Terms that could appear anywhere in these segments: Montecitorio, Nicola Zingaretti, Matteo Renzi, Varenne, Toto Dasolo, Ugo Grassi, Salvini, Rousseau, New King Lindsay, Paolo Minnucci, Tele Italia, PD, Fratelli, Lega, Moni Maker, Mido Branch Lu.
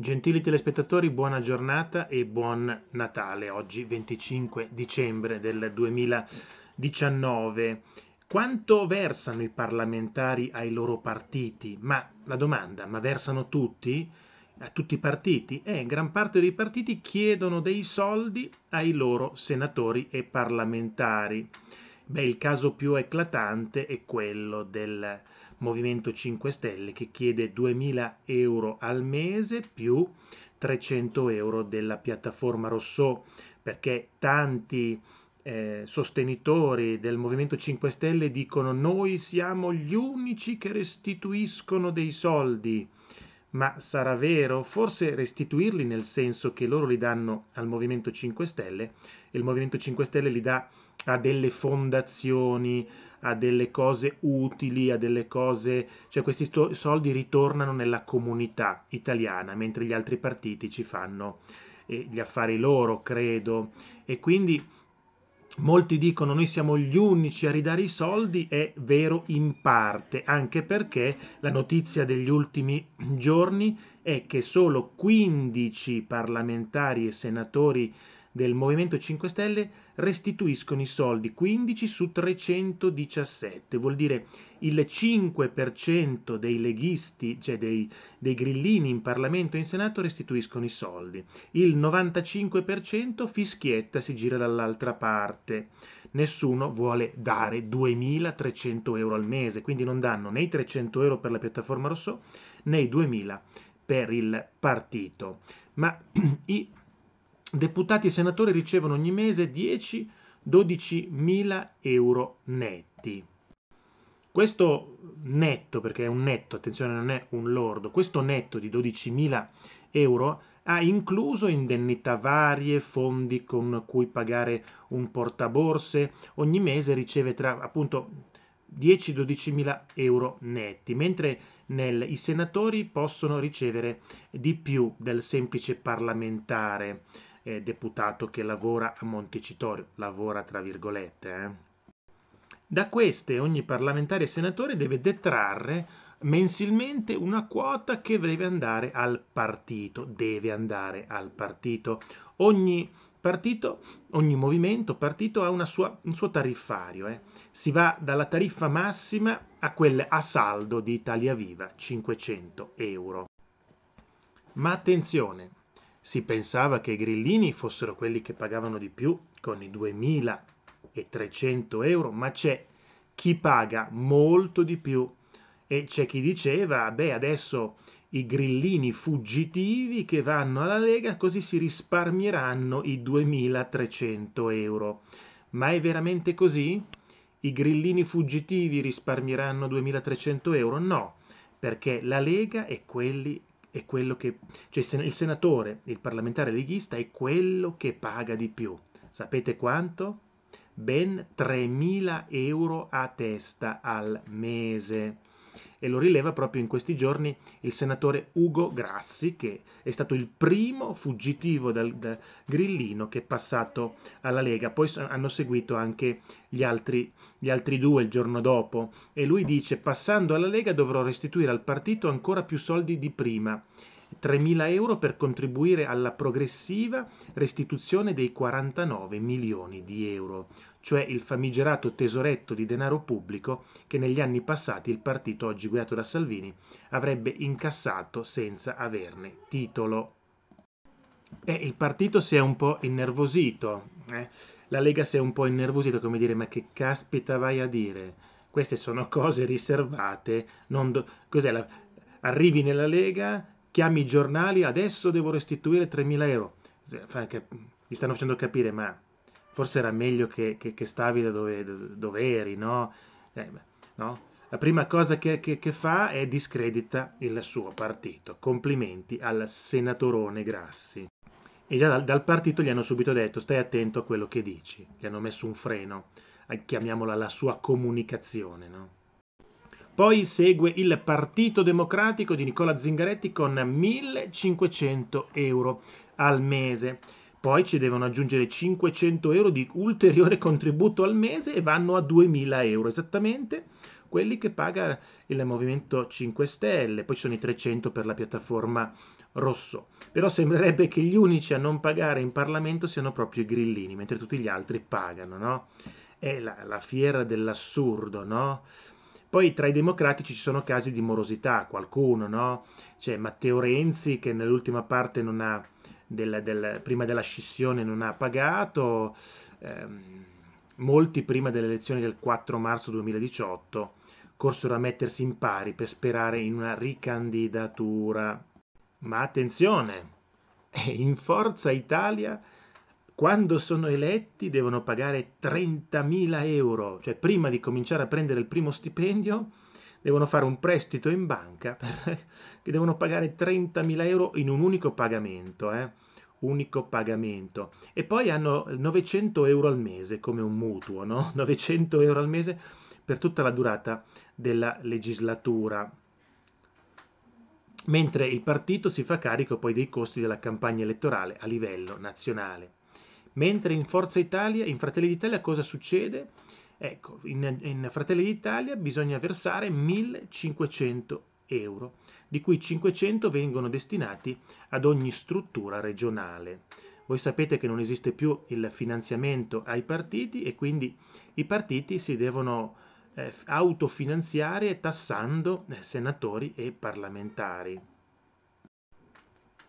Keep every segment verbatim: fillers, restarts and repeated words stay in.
Gentili telespettatori, buona giornata e buon Natale. Oggi venticinque dicembre del duemiladiciannove. Quanto versano i parlamentari ai loro partiti? Ma la domanda, ma versano tutti? A tutti i partiti? Eh, gran parte dei partiti chiedono dei soldi ai loro senatori e parlamentari. Beh, il caso più eclatante è quello del Movimento cinque Stelle che chiede duemila euro al mese più trecento euro della piattaforma Rousseau, perché tanti eh, sostenitori del Movimento cinque Stelle dicono noi siamo gli unici che restituiscono dei soldi. Ma sarà vero? Forse restituirli nel senso che loro li danno al Movimento cinque Stelle e il Movimento cinque Stelle li dà a delle fondazioni, a delle cose utili, a delle cose... cioè questi soldi ritornano nella comunità italiana, mentre gli altri partiti ci fanno eh, gli affari loro, credo. E quindi molti dicono noi siamo gli unici a ridare i soldi. È vero in parte, anche perché la notizia degli ultimi giorni è che solo quindici parlamentari e senatori del Movimento cinque Stelle restituiscono i soldi, quindici su trecentodiciassette, vuol dire il cinque per cento dei leghisti, cioè dei, dei grillini in Parlamento e in Senato restituiscono i soldi, il novantacinque per cento fischietta, si gira dall'altra parte, nessuno vuole dare duemilatrecento euro al mese, quindi non danno né i trecento euro per la piattaforma Rousseau né i duemila per il partito, ma i deputati e senatori ricevono ogni mese dieci dodici mila euro netti. Questo netto, perché è un netto, attenzione, non è un lordo, questo netto di dodicimila euro ha incluso indennità varie, fondi con cui pagare un portaborse, ogni mese riceve tra appunto dieci dodici mila euro netti, mentre nel, i senatori possono ricevere di più del semplice parlamentare. Eh, deputato che lavora a Montecitorio, lavora tra virgolette. Eh. Da queste ogni parlamentare e senatore deve detrarre mensilmente una quota che deve andare al partito, deve andare al partito. Ogni partito, ogni movimento, partito ha una sua, un suo tariffario. Eh. Si va dalla tariffa massima a quelle a saldo di Italia Viva, cinquecento euro. Ma attenzione! Si pensava che i grillini fossero quelli che pagavano di più con i duemilatrecento euro, ma c'è chi paga molto di più e c'è chi diceva, beh, adesso i grillini fuggitivi che vanno alla Lega così si risparmieranno i duemilatrecento euro. Ma è veramente così? I grillini fuggitivi risparmieranno duemilatrecento euro? No, perché la Lega è quelli è quello che, cioè il senatore, il parlamentare leghista è quello che paga di più. Sapete quanto? Ben tremila euro a testa al mese. E lo rileva proprio in questi giorni il senatore Ugo Grassi, che è stato il primo fuggitivo dal, dal grillino che è passato alla Lega. Poi hanno seguito anche gli altri, gli altri due il giorno dopo. E lui dice, passando alla Lega dovrò restituire al partito ancora più soldi di prima. tremila euro per contribuire alla progressiva restituzione dei quarantanove milioni di euro, cioè il famigerato tesoretto di denaro pubblico che negli anni passati il partito oggi guidato da Salvini avrebbe incassato senza averne titolo. E il partito si è un po' innervosito, eh? La Lega si è un po' innervosita, come dire, ma che caspita vai a dire? Queste sono cose riservate, non do... cos'è la... arrivi nella Lega... Chiami i giornali, adesso devo restituire tremila euro. Mi stanno facendo capire, ma forse era meglio che, che, che stavi da dove, dove eri, no? Eh, no? La prima cosa che, che, che fa è discredita il suo partito. Complimenti al senatorone Grassi. E già dal, dal partito gli hanno subito detto, stai attento a quello che dici. Gli hanno messo un freno, chiamiamola la sua comunicazione, no? Poi segue il Partito Democratico di Nicola Zingaretti con millecinquecento euro al mese. Poi ci devono aggiungere cinquecento euro di ulteriore contributo al mese e vanno a duemila euro, esattamente quelli che paga il Movimento cinque Stelle, poi ci sono i trecento per la piattaforma Rousseau. Però sembrerebbe che gli unici a non pagare in Parlamento siano proprio i grillini, mentre tutti gli altri pagano, no? È la, la fiera dell'assurdo, no? Poi tra i democratici ci sono casi di morosità, qualcuno, no? C'è Matteo Renzi che nell'ultima parte non ha, del, del, prima della scissione non ha pagato, ehm, molti prima delle elezioni del quattro marzo duemiladiciotto corsero a mettersi in pari per sperare in una ricandidatura. Ma attenzione, in Forza Italia quando sono eletti devono pagare trentamila euro, cioè prima di cominciare a prendere il primo stipendio devono fare un prestito in banca per, che devono pagare trentamila euro in un unico pagamento, eh? unico pagamento. E poi hanno novecento euro al mese come un mutuo, no? novecento euro al mese per tutta la durata della legislatura. Mentre il partito si fa carico poi dei costi della campagna elettorale a livello nazionale. Mentre in Forza Italia, in Fratelli d'Italia cosa succede? Ecco, in, in Fratelli d'Italia bisogna versare millecinquecento euro, di cui cinquecento vengono destinati ad ogni struttura regionale. Voi sapete che non esiste più il finanziamento ai partiti e quindi i partiti si devono eh, autofinanziare tassando eh, senatori e parlamentari.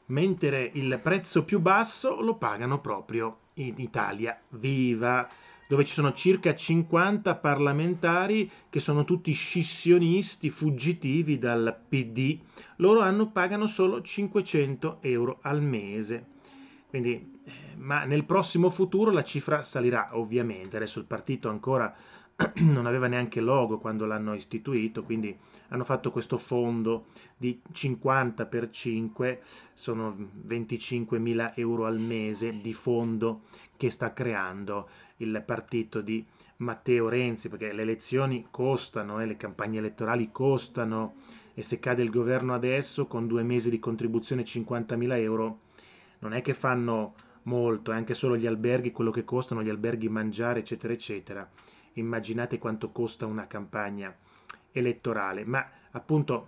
Mentre il prezzo più basso lo pagano proprio in Italia Viva, dove ci sono circa cinquanta parlamentari che sono tutti scissionisti, fuggitivi dal P D. Loro hanno, pagano solo cinquecento euro al mese. Quindi, ma nel prossimo futuro la cifra salirà, ovviamente. Adesso il partito ancora non aveva neanche logo quando l'hanno istituito, quindi hanno fatto questo fondo di cinquanta per cinque, sono venticinquemila euro al mese di fondo che sta creando il partito di Matteo Renzi, perché le elezioni costano, eh, le campagne elettorali costano, e se cade il governo adesso con due mesi di contribuzione cinquantamila euro non è che fanno molto, anche solo gli alberghi, quello che costano, gli alberghi, mangiare, eccetera, eccetera. Immaginate quanto costa una campagna elettorale, ma appunto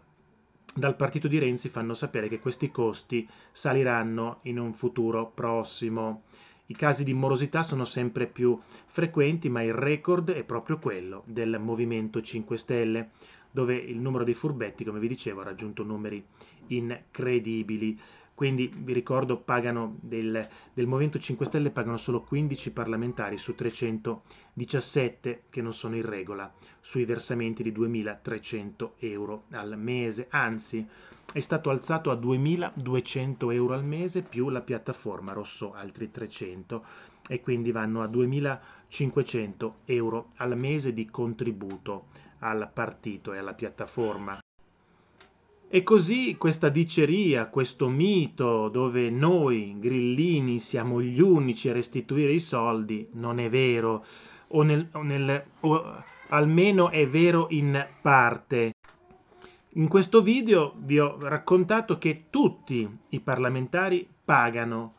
dal partito di Renzi fanno sapere che questi costi saliranno in un futuro prossimo. I casi di morosità sono sempre più frequenti, ma il record è proprio quello del Movimento cinque Stelle, dove il numero dei furbetti, come vi dicevo, ha raggiunto numeri incredibili. Quindi vi ricordo, pagano del, del Movimento cinque Stelle pagano solo quindici parlamentari su trecentodiciassette che non sono in regola sui versamenti di duemilatrecento euro al mese, anzi è stato alzato a duemiladuecento euro al mese più la piattaforma Rousseau, altri trecento, e quindi vanno a duemilacinquecento euro al mese di contributo al partito e alla piattaforma. E così questa diceria, questo mito dove noi grillini siamo gli unici a restituire i soldi, non è vero, o, nel, o, nel, o almeno è vero in parte. In questo video vi ho raccontato che tutti i parlamentari pagano,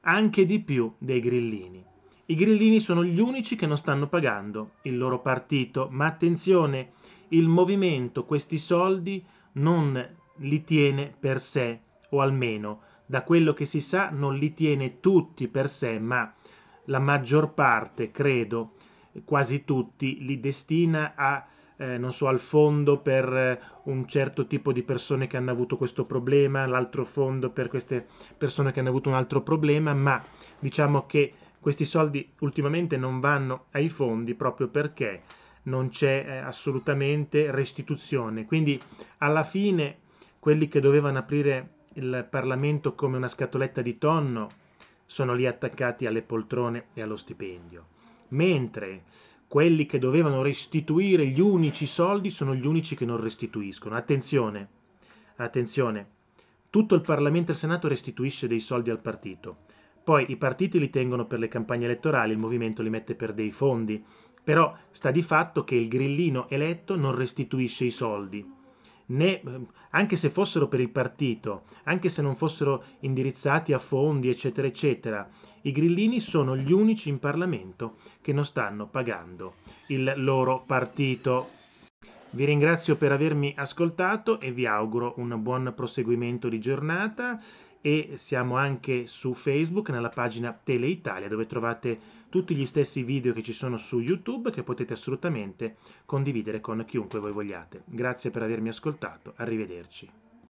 anche di più dei grillini. I grillini sono gli unici che non stanno pagando il loro partito, ma attenzione, il movimento questi soldi non li tiene per sé, o almeno da quello che si sa non li tiene tutti per sé, ma la maggior parte, credo quasi tutti, li destina a eh, non so, al fondo per eh, un certo tipo di persone che hanno avuto questo problema, l'altro fondo per queste persone che hanno avuto un altro problema, ma diciamo che questi soldi ultimamente non vanno ai fondi proprio perché non c'è eh, assolutamente restituzione. Quindi alla fine quelli che dovevano aprire il Parlamento come una scatoletta di tonno sono lì attaccati alle poltrone e allo stipendio, mentre quelli che dovevano restituire gli unici soldi sono gli unici che non restituiscono. Attenzione, attenzione, tutto il Parlamento e il Senato restituisce dei soldi al partito, poi i partiti li tengono per le campagne elettorali, il movimento li mette per dei fondi. Però sta di fatto che il grillino eletto non restituisce i soldi, né, anche se fossero per il partito, anche se non fossero indirizzati a fondi, eccetera, eccetera. I grillini sono gli unici in Parlamento che non stanno pagando il loro partito. Vi ringrazio per avermi ascoltato e vi auguro un buon proseguimento di giornata, e siamo anche su Facebook nella pagina Tele Italia, dove trovate tutti gli stessi video che ci sono su YouTube, che potete assolutamente condividere con chiunque voi vogliate. Grazie per avermi ascoltato, arrivederci.